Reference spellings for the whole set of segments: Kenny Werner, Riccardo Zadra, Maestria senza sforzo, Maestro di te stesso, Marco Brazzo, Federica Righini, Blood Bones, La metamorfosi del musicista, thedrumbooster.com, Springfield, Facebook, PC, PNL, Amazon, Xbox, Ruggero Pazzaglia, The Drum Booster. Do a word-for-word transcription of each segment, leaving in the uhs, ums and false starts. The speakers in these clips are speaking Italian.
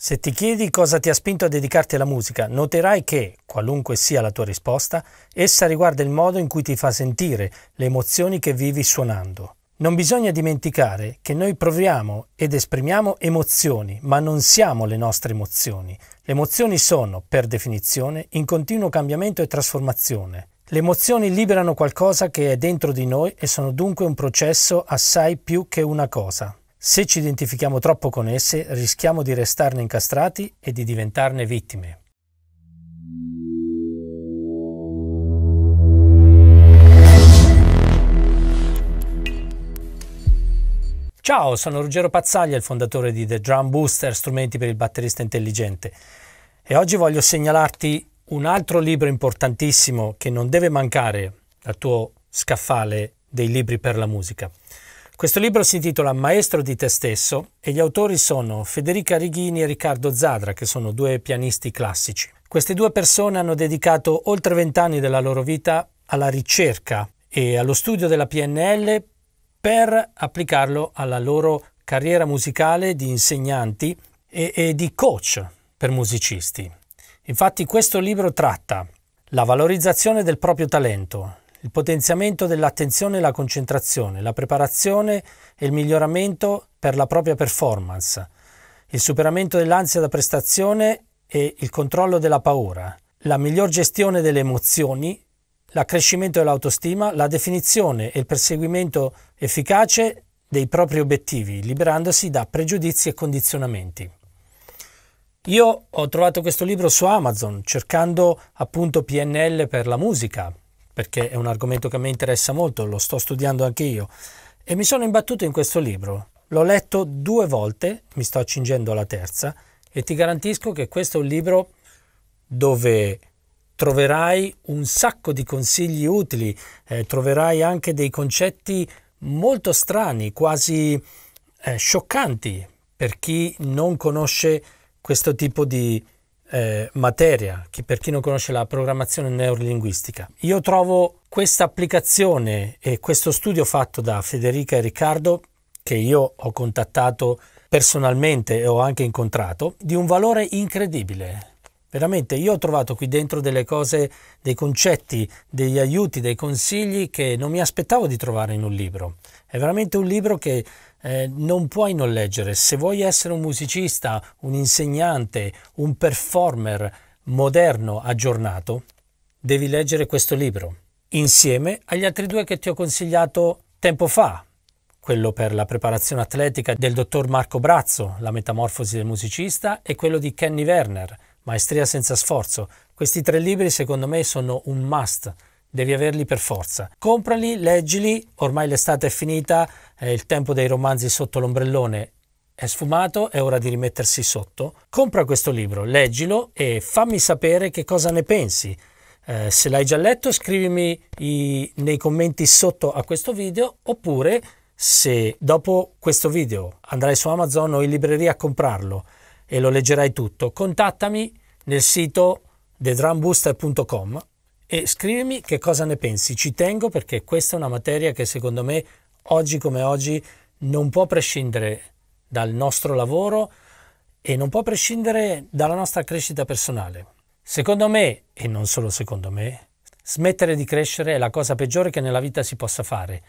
Se ti chiedi cosa ti ha spinto a dedicarti alla musica, noterai che, qualunque sia la tua risposta, essa riguarda il modo in cui ti fa sentire, le emozioni che vivi suonando. Non bisogna dimenticare che noi proviamo ed esprimiamo emozioni, ma non siamo le nostre emozioni. Le emozioni sono, per definizione, in continuo cambiamento e trasformazione. Le emozioni liberano qualcosa che è dentro di noi e sono dunque un processo assai più che una cosa. Se ci identifichiamo troppo con esse, rischiamo di restarne incastrati e di diventarne vittime. Ciao, sono Ruggero Pazzaglia, il fondatore di The Drum Booster, strumenti per il batterista intelligente. E oggi voglio segnalarti un altro libro importantissimo che non deve mancare dal tuo scaffale dei libri per la musica. Questo libro si intitola Maestro di te stesso e gli autori sono Federica Righini e Riccardo Zadra, che sono due pianisti classici. Queste due persone hanno dedicato oltre vent'anni della loro vita alla ricerca e allo studio della P N L per applicarlo alla loro carriera musicale di insegnanti e, e di coach per musicisti. Infatti questo libro tratta la valorizzazione del proprio talento, il potenziamento dell'attenzione e la concentrazione, la preparazione e il miglioramento per la propria performance, il superamento dell'ansia da prestazione e il controllo della paura, la miglior gestione delle emozioni, l'accrescimento dell'autostima, la definizione e il perseguimento efficace dei propri obiettivi, liberandosi da pregiudizi e condizionamenti. Io ho trovato questo libro su Amazon cercando appunto P N L per la musica, perché è un argomento che mi interessa molto, lo sto studiando anche io, e mi sono imbattuto in questo libro. L'ho letto due volte, mi sto accingendo alla terza, e ti garantisco che questo è un libro dove troverai un sacco di consigli utili, eh, troverai anche dei concetti molto strani, quasi eh, scioccanti, per chi non conosce questo tipo di Eh, materia, che per chi non conosce la programmazione neurolinguistica. Io trovo questa applicazione e questo studio fatto da Federica e Riccardo, che io ho contattato personalmente e ho anche incontrato, di un valore incredibile. Veramente io ho trovato qui dentro delle cose, dei concetti, degli aiuti, dei consigli che non mi aspettavo di trovare in un libro. È veramente un libro che Eh, non puoi non leggere. Se vuoi essere un musicista, un insegnante, un performer moderno, aggiornato, devi leggere questo libro, insieme agli altri due che ti ho consigliato tempo fa. Quello per la preparazione atletica del dottor Marco Brazzo, La metamorfosi del musicista, e quello di Kenny Werner, Maestria senza sforzo. Questi tre libri secondo me sono un must. Devi averli per forza. Comprali, leggili, ormai l'estate è finita, eh, il tempo dei romanzi sotto l'ombrellone è sfumato, è ora di rimettersi sotto. Compra questo libro, leggilo e fammi sapere che cosa ne pensi. Eh, se l'hai già letto, scrivimi i, nei commenti sotto a questo video, oppure se dopo questo video andrai su Amazon o in libreria a comprarlo e lo leggerai tutto, contattami nel sito the drum booster punto com e scrivimi che cosa ne pensi. Ci tengo, perché questa è una materia che secondo me oggi come oggi non può prescindere dal nostro lavoro e non può prescindere dalla nostra crescita personale. Secondo me, e non solo secondo me, smettere di crescere è la cosa peggiore che nella vita si possa fare.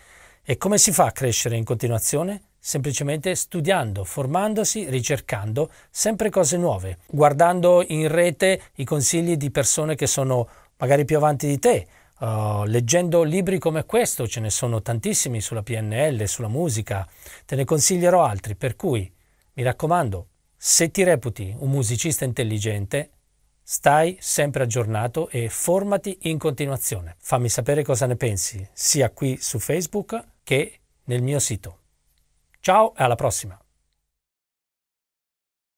E come si fa a crescere in continuazione? Semplicemente studiando, formandosi, ricercando sempre cose nuove, guardando in rete i consigli di persone che sono magari più avanti di te, uh, leggendo libri come questo. Ce ne sono tantissimi sulla P N L, sulla musica, te ne consiglierò altri, per cui mi raccomando, se ti reputi un musicista intelligente, stai sempre aggiornato e formati in continuazione. Fammi sapere cosa ne pensi, sia qui su Facebook che nel mio sito. Ciao e alla prossima!